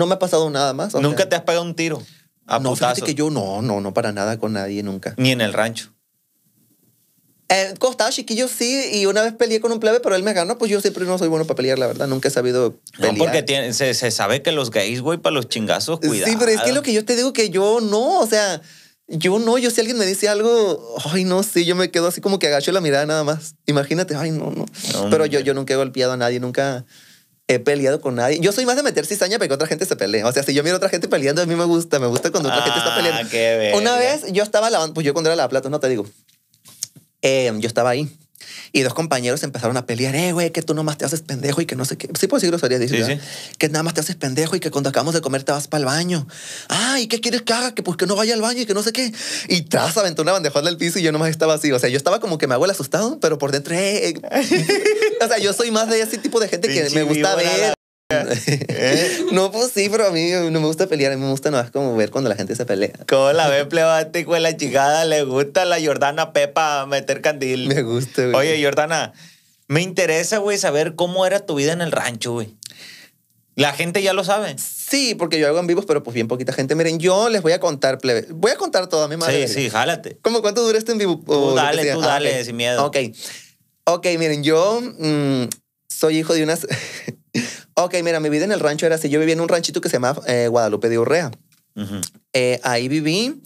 No me ha pasado nada más. ¿Nunca te has pegado un tiro a putazos? Fíjate que yo no para nada con nadie, nunca. Ni en el rancho. Cuando estaba chiquillo sí, y una vez peleé con un plebe, pero él me ganó. Pues yo siempre no soy bueno para pelear, la verdad. Nunca he sabido pelear. No, porque se sabe que los gays, güey, para los chingazos, cuidado. Sí, pero es que lo que yo te digo que yo no, o sea, yo no. Yo si alguien me dice algo, ay, no, sí, yo me quedo así como que agacho la mirada nada más. Imagínate, ay, no. Pero yo nunca he golpeado a nadie, nunca he peleado con nadie. Yo soy más de meter cizaña para que otra gente se pelee. O sea, si yo miro a otra gente peleando, a mí me gusta cuando otra gente está peleando. Qué una vez yo estaba lavando, pues yo cuando era la plata, no te digo. Yo estaba ahí y dos compañeros empezaron a pelear. Güey, que tú nomás te haces pendejo y que no sé qué. Sí, pues sí, groserías. Sí. Que nada más te haces pendejo y que cuando acabamos de comer te vas para el baño. ¿Y qué quieres que haga? Que pues que no vaya al baño y que no sé qué. Y tras aventó una bandejona al piso y yo nomás estaba así. O sea, yo estaba como que me hago el asustado, pero por dentro... O sea, yo soy más de ese tipo de gente que me gusta ver. No, pues sí, pero a mí no me gusta pelear. A mí me gusta nomás como ver cuando la gente se pelea. ¿Cómo la ve, plebate, güey? La chingada le gusta la Jordana Pepa meter candil. Me gusta, güey. Oye, Jordana, me interesa, güey, saber cómo era tu vida en el rancho, güey. ¿La gente ya lo sabe? Sí, porque yo hago en vivos, pero pues bien poquita gente. Miren, yo les voy a contar, plebe. Voy a contar todo a mi madre. Sí, jálate. ¿Cómo cuánto dura este en vivo? Tú dale, okay. Sin miedo. Ok, miren, yo soy hijo de unas... Ok, mira, mi vida en el rancho era así. Yo vivía en un ranchito que se llama Guadalupe de Urrea. Uh-huh. Ahí viví.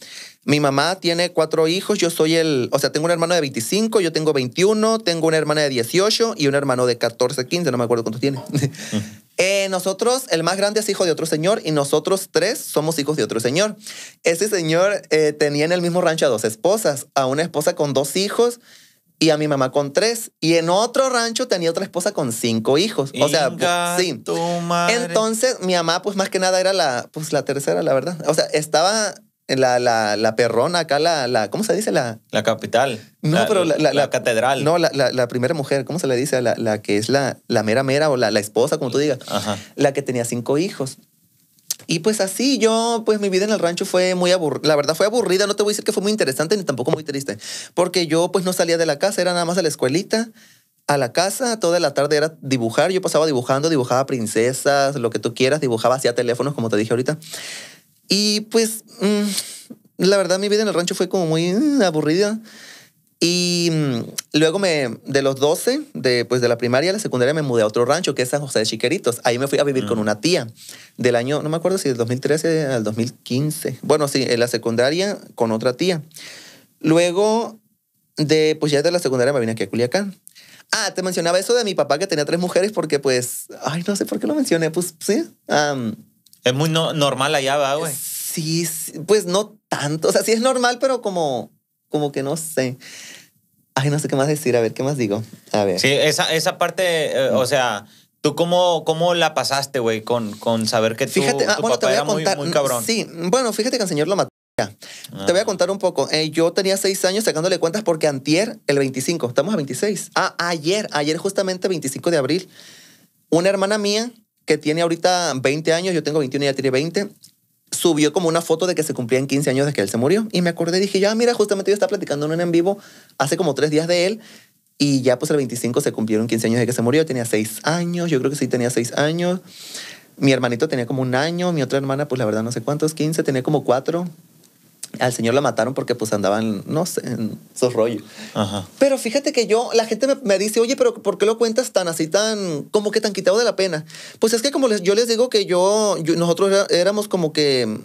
Mi mamá tiene 4 hijos. Yo soy el... O sea, tengo un hermano de 25, yo tengo 21, tengo una hermana de 18 y un hermano de 14, 15. No me acuerdo cuántos tiene. Uh-huh. Nosotros, el más grande es hijo de otro señor y nosotros 3 somos hijos de otro señor. Ese señor tenía en el mismo rancho a 2 esposas. A una esposa con 2 hijos y a mi mamá con 3. Y en otro rancho tenía otra esposa con 5 hijos. O sea, pues, sí. Entonces, mi mamá, pues más que nada era la tercera, la verdad. O sea, estaba la perrona acá, ¿cómo se dice? La capital. No, pero la catedral. No, la primera mujer, ¿cómo se le dice? La que es la mera mera o la esposa, como tú digas. Ajá. La que tenía 5 hijos. Y pues así yo, pues mi vida en el rancho fue muy aburrida. La verdad fue aburrida, no te voy a decir que fue muy interesante ni tampoco muy triste. Porque yo pues no salía de la casa, era nada más a la escuelita, a la casa, toda la tarde era dibujar. Yo pasaba dibujando, dibujaba princesas, lo que tú quieras, dibujaba, hacía teléfonos, como te dije ahorita. Y pues la verdad mi vida en el rancho fue como muy aburrida. Y luego de los 12, pues de la primaria a la secundaria, me mudé a otro rancho, que es San José de Chiqueritos. Ahí me fui a vivir con una tía del año, no me acuerdo si del 2013 al 2015. Bueno, sí, en la secundaria con otra tía. Luego, pues ya de la secundaria me vine aquí a Culiacán. Te mencionaba eso de mi papá que tenía 3 mujeres porque pues, ay, no sé por qué lo mencioné, pues sí. Es muy normal allá, ¿verdad, güey? Sí, pues no tanto. O sea, sí es normal, pero como que no sé. Ay, no sé qué más decir. A ver, ¿qué más digo? A ver. Sí, esa parte, o sea, ¿tú cómo la pasaste, güey? Con saber que tu papá era muy cabrón. Sí, bueno, fíjate que el señor lo mató. Te voy a contar un poco. Yo tenía 6 años sacándole cuentas porque antier, el 25, estamos a 26. Ayer justamente 25 de abril, una hermana mía que tiene ahorita 20 años, yo tengo 21 y ella tiene 20, subió como una foto de que se cumplían 15 años de que él se murió. Y me acordé y dije, ya, mira, justamente yo estaba platicando en un en vivo hace como 3 días de él y ya pues el 25 se cumplieron 15 años de que se murió. Tenía 6 años, yo creo que sí tenía 6 años. Mi hermanito tenía como un año, mi otra hermana, pues la verdad no sé cuántos, 15, tenía como 4. Al señor la mataron porque pues andaban, no sé, en esos rollos. Ajá. Pero fíjate que la gente me dice, oye, pero ¿por qué lo cuentas tan así, tan, como que tan quitado de la pena? Pues es que como yo les digo que nosotros éramos como que,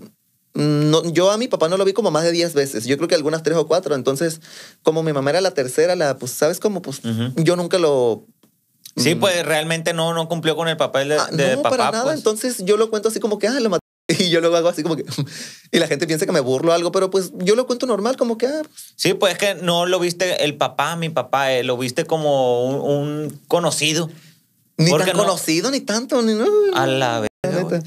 yo a mi papá no lo vi como más de 10 veces. Yo creo que algunas 3 o 4. Entonces, como mi mamá era la tercera, pues, ¿sabes cómo? Pues yo nunca lo... Sí, pues realmente no cumplió con el papel de papá. No, para nada. Pues. Entonces yo lo cuento así como que, lo maté. Y yo lo hago así como que... Y la gente piensa que me burlo algo, pero pues yo lo cuento normal, como que... Sí, pues es que no lo viste el papá, mi papá, lo viste como un conocido. Ni tan conocido, ni tanto. A la vez.